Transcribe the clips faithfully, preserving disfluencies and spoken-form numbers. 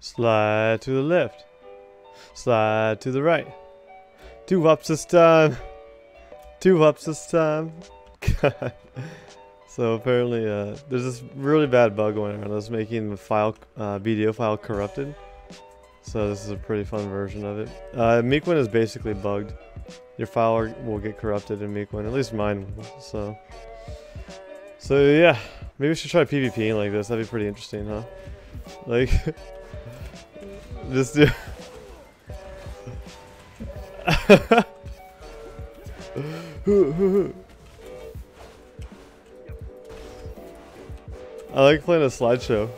Slide to the left. Slide to the right. Two hops this time. Two hops this time. God. So apparently uh, there's this really bad bug going around that's making the file, uh, B D O file corrupted. So this is a pretty fun version of it. Uh, Meekwin is basically bugged. Your file will get corrupted in Meekwin, at least mine will, so. So yeah, maybe we should try PvPing like this. That'd be pretty interesting, huh? Like, this dude. I like playing a slideshow.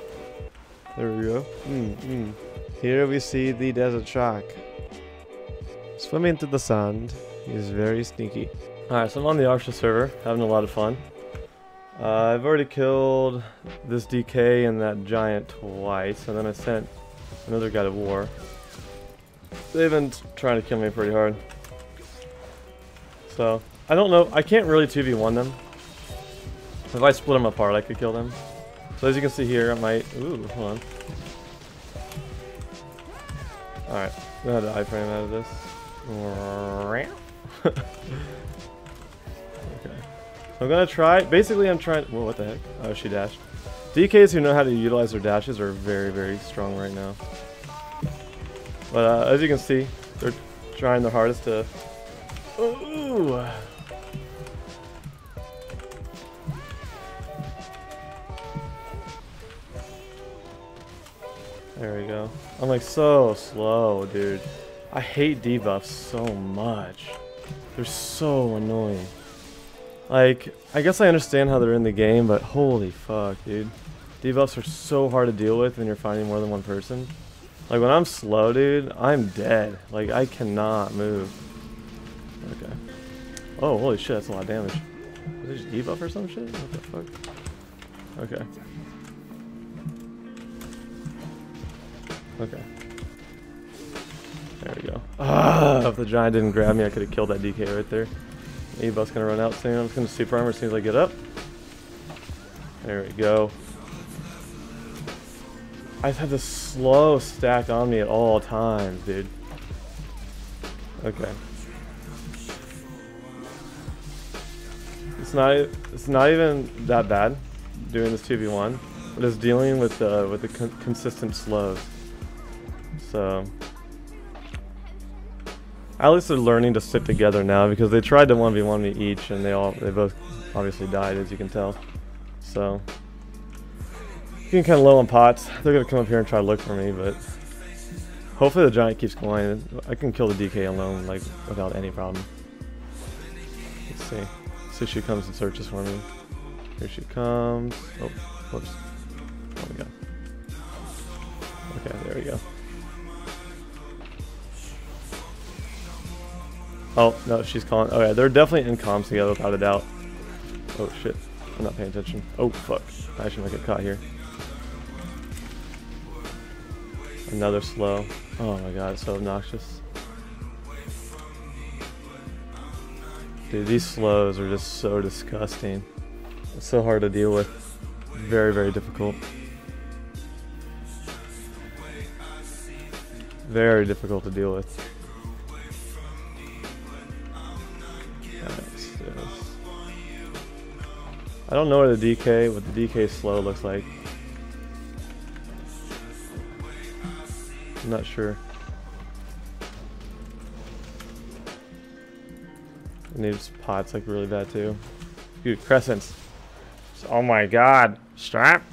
There we go. Mm, mm. Here we see the desert shark swimming through the sand. He's very sneaky. Alright, so I'm on the Arsha server, having a lot of fun. Uh, I've already killed this D K and that giant twice, and then I sent another god of war. They've been trying to kill me pretty hard. So, I don't know, I can't really two v one them. So if I split them apart, I could kill them. So as you can see here, I might, ooh, hold on. Alright, I'm gonna have to iframe out of this. Okay. So I'm gonna try, basically I'm trying, whoa, what the heck? Oh, she dashed. D Ks who know how to utilize their dashes are very, very strong right now. But uh, as you can see, they're trying their hardest to, ooh. There we go. I'm like so slow, dude. I hate debuffs so much. They're so annoying. Like, I guess I understand how they're in the game, but holy fuck, dude. Debuffs are so hard to deal with when you're fighting more than one person. Like, when I'm slow, dude, I'm dead. Like, I cannot move. Okay. Oh, holy shit, that's a lot of damage. Did I just debuff or some shit? What the fuck? Okay. Okay. There we go. Ah, if the giant didn't grab me, I could have killed that D K right there. E-buff's gonna run out soon. I'm just gonna super armor as soon as I get up. There we go. I've had this slow stack on me at all times, dude. Okay. It's not. It's not even that bad doing this two v one, but it's dealing with the uh, with the con consistent slows. So, at least they're learning to stick together now, because they tried to one v one me each and they all they both obviously died, as you can tell. So, getting kind of low on pots. They're gonna come up here and try to look for me, but hopefully the giant keeps going. I can kill the D K alone, like, without any problem. Let's see. See, she comes and searches for me. Here she comes. Oh, whoops. Oh my god. Okay, there we go. Oh, no, she's calling. Oh, yeah, they're definitely in comms together, without a doubt. Oh, shit. I'm not paying attention. Oh, fuck. I should not get caught here. Another slow. Oh, my God, it's so obnoxious. Dude, these slows are just so disgusting. It's so hard to deal with. Very, very difficult. Very difficult to deal with. I don't know where the D K, what the D K slow looks like. I'm not sure. I need pots like really bad too. Dude, Crescents. Oh my god. Strap.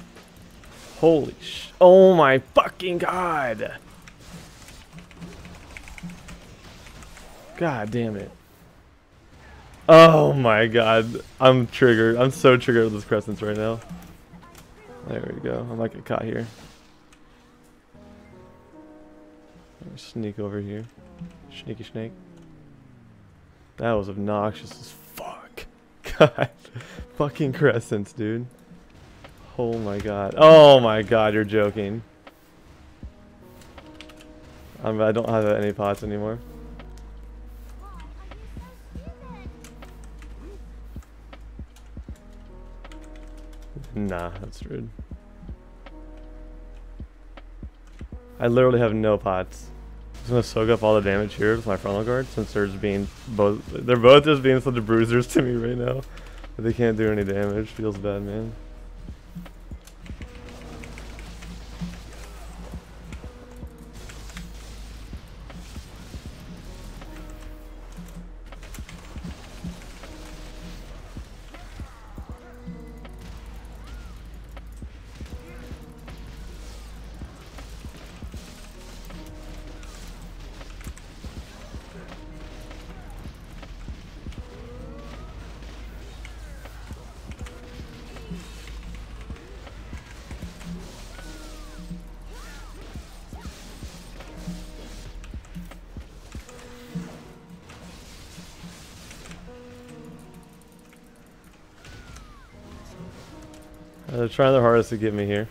Holy sh. Oh my fucking god. God damn it. Oh my god, I'm triggered. I'm so triggered with those Crescents right now. There we go. I might get caught here. Let me sneak over here. Sneaky snake. That was obnoxious as fuck. God. Fucking Crescents, dude. Oh my god. Oh my god, you're joking. I'm, I don't have any pots anymore. Nah, that's rude. I literally have no pots. I'm just gonna soak up all the damage here with my frontal guard, since they're just being both they're both just being such bruisers to me right now. But they can't do any damage. Feels bad, man. They're trying their hardest to get me here.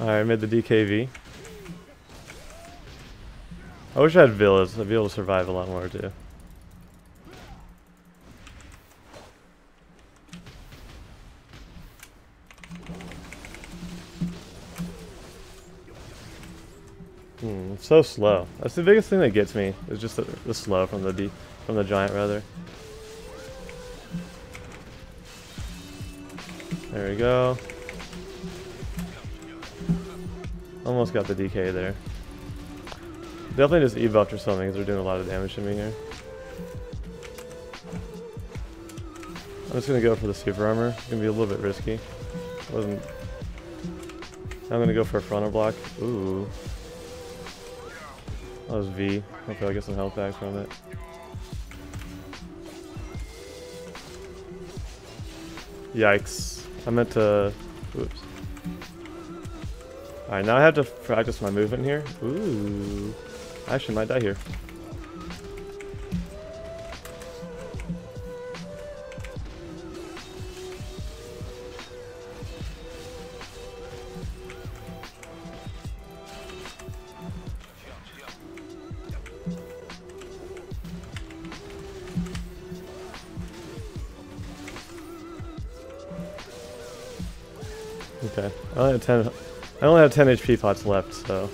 Alright, I made the D K V. I wish I had villas. I'd be able to survive a lot more too. So slow. That's the biggest thing that gets me. It's just the, the slow from the D, from the giant rather. There we go. Almost got the D K there. Definitely just e-buffed or something, because they're doing a lot of damage to me here. I'm just gonna go for the super armor. It's gonna be a little bit risky. Wasn't. I'm gonna go for a frontal block. Ooh. That was V. Hopefully I'll get some health back from it. Yikes. I meant to... Oops. Alright, now I have to practice my movement here. Ooh. I actually might die here. Okay, I only have ten. I only have ten H P pots left, so.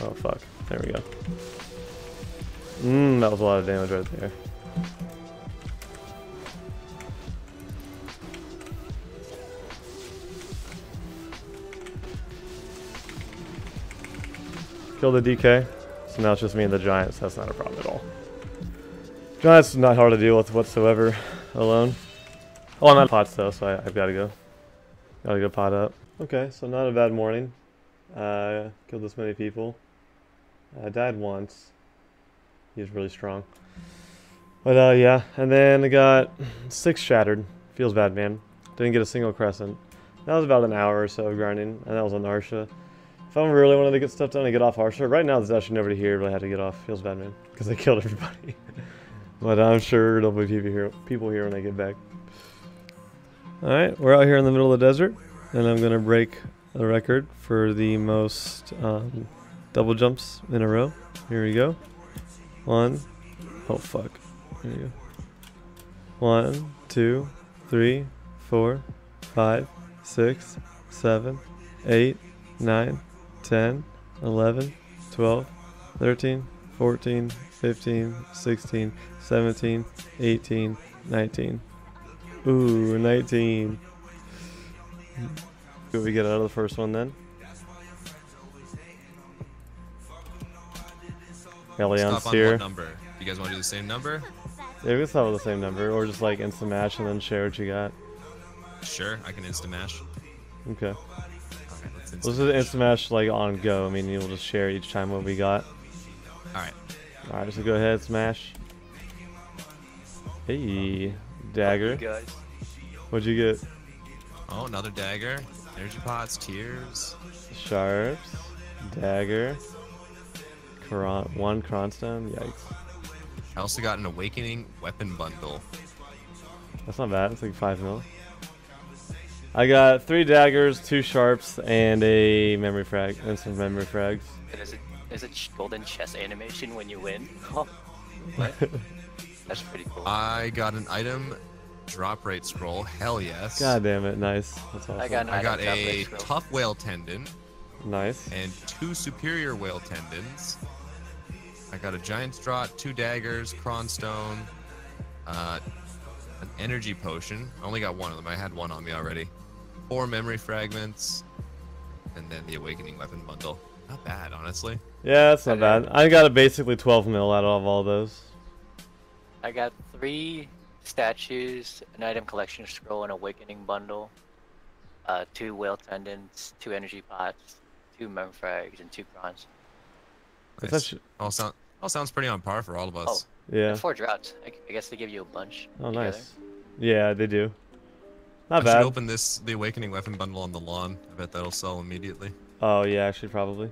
Oh fuck! There we go. Mmm, that was a lot of damage right there. Kill the D K. So now it's just me and the giants. That's not a problem at all. Giants is not hard to deal with whatsoever. Alone. Oh, I'm out of pots though, so I, I've got to go. Got to go pot up. Okay, so not a bad morning. Uh, killed this many people. I died once. He was really strong. But uh, yeah, and then I got six shattered. Feels bad, man. Didn't get a single crescent. That was about an hour or so of grinding, and that was on Arsha. If I really wanted to get stuff done, I get off Arsha. Right now, there's actually nobody here, but I had to get off. Feels bad, man, because I killed everybody. But I'm sure there'll be people here, people here when I get back. Alright, we're out here in the middle of the desert. And I'm going to break the record for the most um, double jumps in a row. Here we go. One. Oh, fuck. Here we go. One, two, three, four, five, six, seven, eight, nine, ten, eleven, twelve, thirteen, fourteen, fifteen, sixteen, seventeen, eighteen, nineteen. Ooh, nineteen. Could we get out of the first one then? Elion's here. You guys want to do the same number? Yeah, we can stop with the same number, or just like instamash and then share what you got. Sure, I can instamash. Okay. Right, let's instamash. Let's just instamash like on go. I mean, you'll just share each time what we got. All right. All right, so go ahead, smash. Hey, dagger. Guys. What'd you get? Oh, another dagger. Energy pots, tears, sharps, dagger, Cron one cronstone. Yikes. I also got an awakening weapon bundle. That's not bad. It's like five mil. I got three daggers, two sharps, and a memory frag, and some memory frags. There's a, there's a golden chess animation when you win. Oh, what? That's pretty cool. I got an item drop rate scroll. Hell yes. God damn it, nice. That's awesome. I got, I got a tough whale tendon. Nice. And two superior whale tendons. I got a giant strut, two daggers, cronstone, uh, an energy potion. I only got one of them. I had one on me already. Four memory fragments, and then the awakening weapon bundle. Not bad, honestly. Yeah, that's not bad. I got a basically twelve mil out of all those. I got three statues, an item collection scroll, an awakening bundle, uh, two whale tendons, two energy pots, two mem frags, and two crons. Nice. Actually... All, sound... all sounds pretty on par for all of us. Oh, yeah. Four droughts. I, I guess they give you a bunch. Oh, together. Nice. Yeah, they do. Not I bad. I should open this, the awakening weapon bundle on the lawn. I bet that'll sell immediately. Oh, yeah, actually, probably.